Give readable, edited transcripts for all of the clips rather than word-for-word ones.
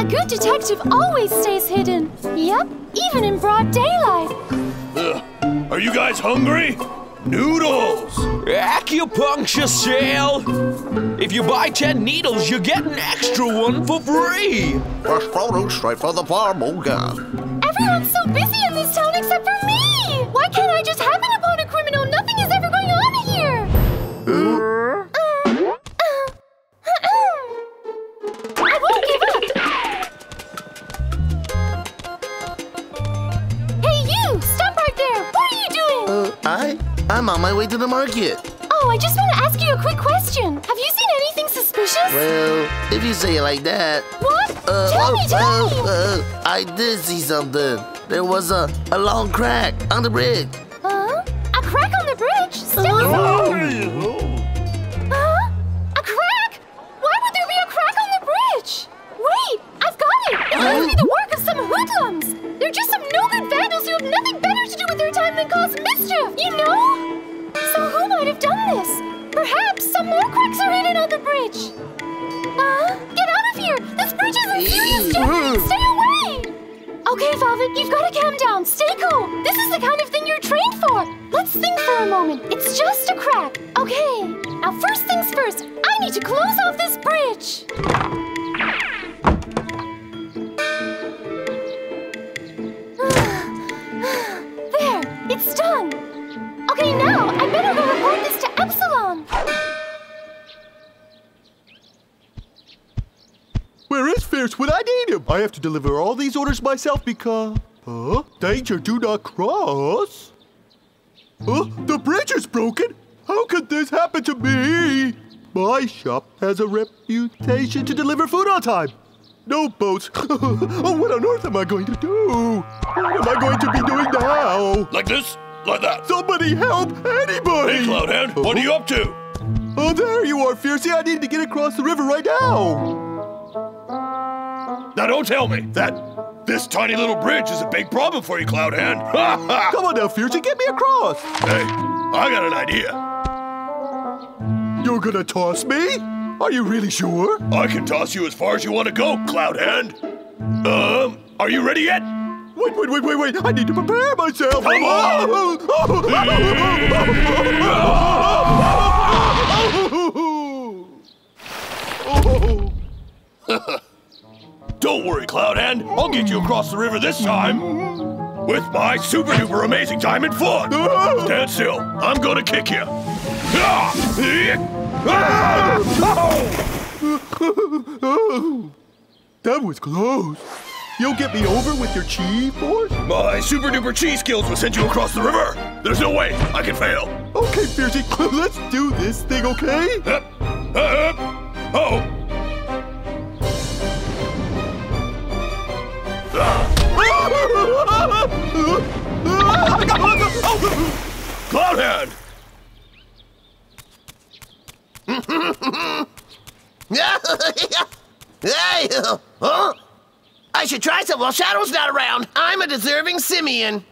A good detective always stays hidden. Yep, even in broad daylight. Are you guys hungry? Noodles! Acupuncture sale! If you buy 10 needles, you get an extra one for free! Fresh produce straight from the farm, oh God. Everyone's so busy in this town except for me! Why can't I just happen upon a criminal? Nothing is ever going on here! I won't give up! Hey you! Stop right there! What are you doing? I'm on my way to the market. Oh, I just want to ask you a quick question. Have you seen anything suspicious? Well, if you say it like that... What? Tell me! I did see something. There was a long crack on the bridge. Huh? A crack on the bridge? Still Huh? A crack? Why would there be a crack on the bridge? Wait, I've got it! It must be the work of some hoodlums! They're just some no-good vandals who have nothing better to do with their time than cause mischief, you know? So who might have done this? Perhaps some more cracks are hidden on the bridge. Get out of here! This bridge isn't serious, Jack! Stay away! Okay, Velvet, you've got to calm down. Stay cool. This is the kind of thing you're trained for. Let's think for a moment. It's just a crack. Okay. Now, first things first. I need to close off this bridge. There. It's done. Okay, now, I better go report this to Epsilon! Where is Fierce when I need him? I have to deliver all these orders myself because... Danger, do not cross? The bridge is broken? How could this happen to me? My shop has a reputation to deliver food on time. No boats. Oh, what on earth am I going to do? What am I going to be doing now? Like this? Like that. Somebody help anybody! Hey, Cloudhead, what are you up to? Oh, there you are, Fiercey. I need to get across the river right now. Now, don't tell me that this tiny little bridge is a big problem for you, Cloudhead. Come on now, Fiercey, get me across. Hey, I got an idea. You're gonna toss me? Are you really sure? I can toss you as far as you want to go, Cloudhead. Are you ready yet? Wait, I need to prepare myself! Come on! Don't worry, Cloudhand. I'll get you across the river this time with my super duper amazing diamond foot! Stand still. I'm gonna kick you. That was close. You'll get me over with your chi force? My super-duper chi skills will send you across the river. There's no way I can fail. Okay, Fiercey, let's do this thing, okay? Cloudhead! Hey! Huh? I should try some while Shadow's not around. I'm a deserving simian.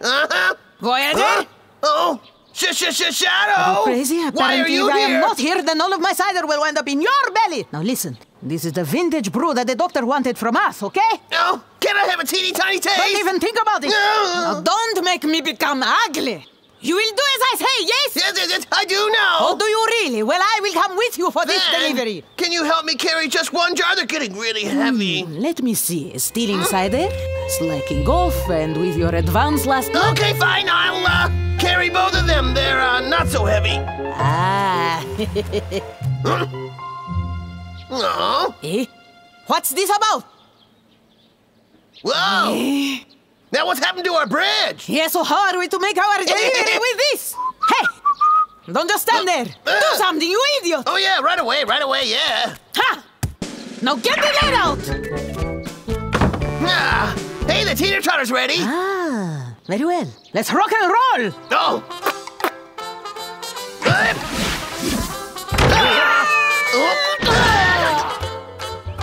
Voyager? Oh, Shadow! Crazy, why are you here? I am not here, then all of my cider will wind up in your belly. Now listen, this is the vintage brew that the doctor wanted from us, okay? No, can I have a teeny tiny taste? Don't even think about it. No. Now don't make me become ugly. You will do as I say, yes? Yes, I do now. Oh, do you really? Well, I will come with you for this delivery. Can you help me carry just one jar? They're getting really heavy. Let me see. Stealing cider, slacking golf, and with your advance last night. Okay, fine. I'll carry both of them. They're not so heavy. Eh? What's this about? Whoa! Now what's happened to our bridge? Yes, so how are we to make our delivery with this? Hey, don't just stand there. Do something, you idiot. Oh, yeah, right away, yeah. Ha! Now get the light out. Hey, the teeter-totter's ready. Very well. Let's rock and roll.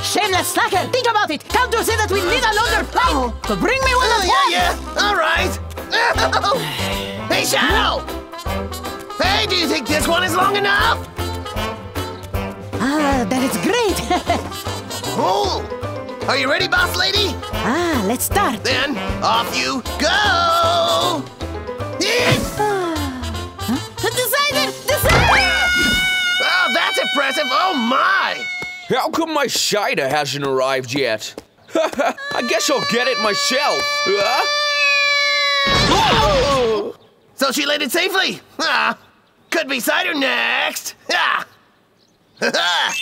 Shameless slacker, think about it. Can't you see that we need a longer flight? So bring me one of one. Yeah, all right. Hey, Shadow. Hey, do you think this one is long enough? That is great. Oh, Are you ready, boss lady? Ah, let's start. Then, off you go! Decided! Decided! Oh, that's impressive! Oh, my! How come my Shida hasn't arrived yet? I guess I'll get it myself. Whoa! So she landed safely. Could be cider next. Hey!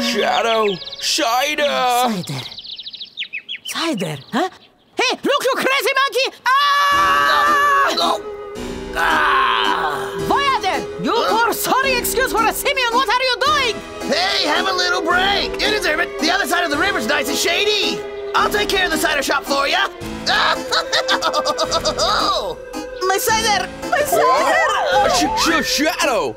Shadow, Shida. Cider, huh? Hey, look, you crazy monkey! Ah! No. Voyager, you poor sorry excuse for a simian, what are you doing? Hey, have a little break. You deserve it. The other side of the river's nice and shady. I'll take care of the cider shop for ya. My cider! My cider! Shadow!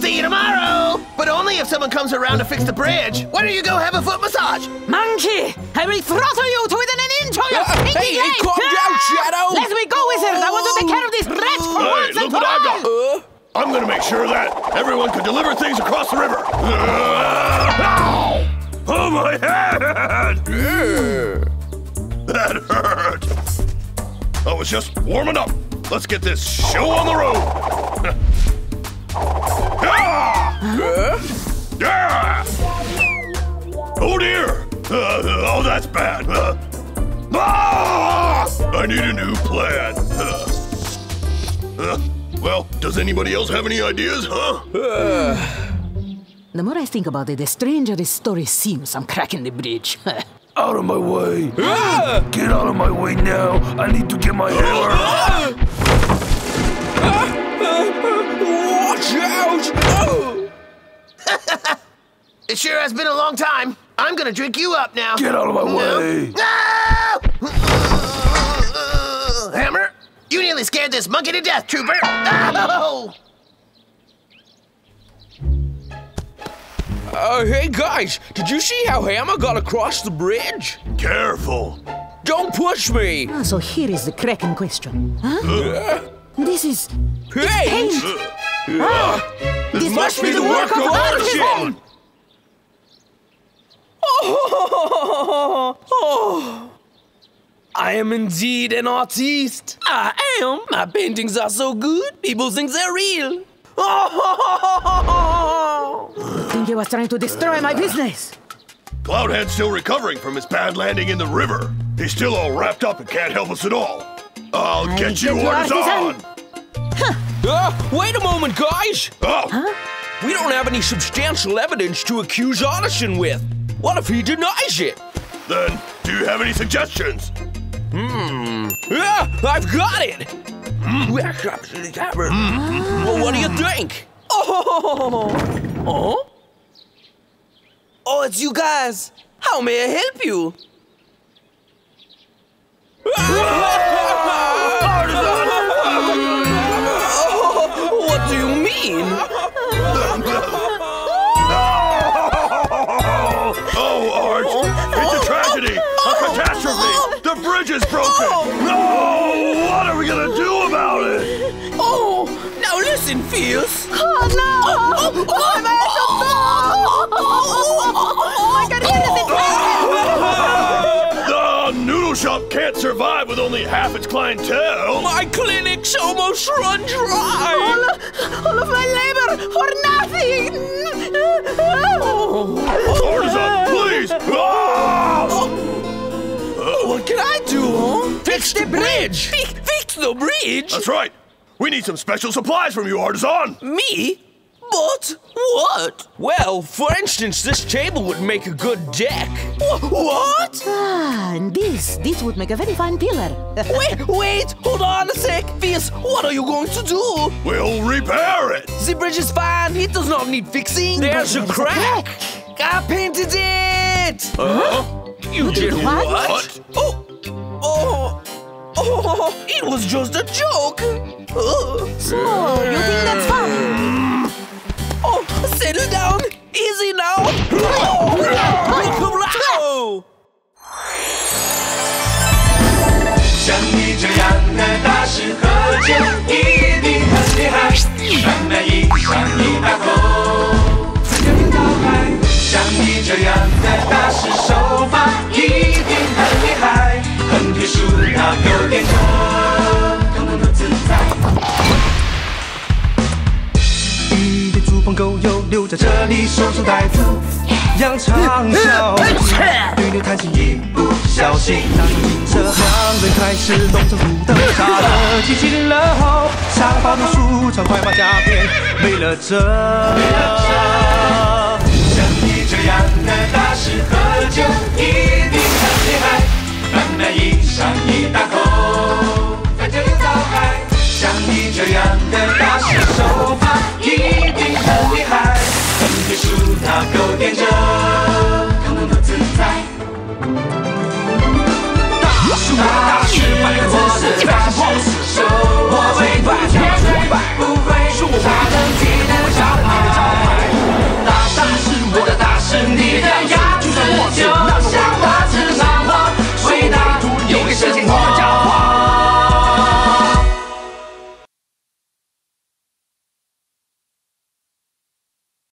See you tomorrow! But only if someone comes around to fix the bridge. Why don't you go have a foot massage? Monkey! I will throttle you to within an inch of your pinky head! Hey, calm down, Shadow! Let me go, wizard! I want to take care of this rat for once and for all! I'm gonna make sure that everyone can deliver things across the river. Oh, my head! That hurt. I was just warming up. Let's get this show on the road. Oh, dear. Oh, that's bad. I need a new plan. Well, does anybody else have any ideas, huh? The more I think about it, the stranger this story seems. I'm cracking the bridge. Out of my way! Get out of my way now! I need to get my hammer! Watch out! It sure has been a long time. I'm gonna drink you up now. Get out of my way! No! Hammer, you nearly scared this monkey to death, Trooper! Oh! Hey guys, did you see how Hammer got across the bridge? Careful! Don't push me! Ah, so here is the crack in question. Huh? This is... paint! This must be the work of Artisan! Oh! I am indeed an artist. I am. My paintings are so good, people think they're real. I think he was trying to destroy my business. Cloudhead's still recovering from his bad landing in the river. He's still all wrapped up and can't help us at all. I'll get you Artisan! Wait a moment, guys! We don't have any substantial evidence to accuse Artisan with. What if he denies it? Then, do you have any suggestions? I've got it! Well, what do you think? Oh, it's you guys. How may I help you? What do you mean? Oh, Arch, it's a tragedy, a catastrophe. The bridge is broken. No, what are we gonna do about it? Now listen, Fierce. The noodle shop can't survive with only half its clientele. My clinic's almost run dry. All of my labor for nothing. Artisan, please. What can I do, huh? Fix the bridge. Fix the bridge? That's right. We need some special supplies from you, Artisan! Me? But what? Well, for instance, this table would make a good deck. What? And this would make a very fine pillar. Wait, hold on a sec. Fierce, what are you going to do? We'll repair it. The bridge is fine. It does not need fixing. There's a crack. I painted it. You did what? Oh, it was just a joke. So, you think that's fun? Oh, settle down. Easy now. Shiny, 这样的大师喝酒一定很厉害，穿白衣像一把火，在这边招牌。像你这样的大师手法一定很厉害，横批竖刀有点多，通通都自在。一对猪朋狗友留在这里守株待兔。 扬长啸，对牛弹琴一不小心，让这两人开始龙争虎斗，杀了机器人后，上报的书场快马加鞭，为了这，像你这样的大师喝酒。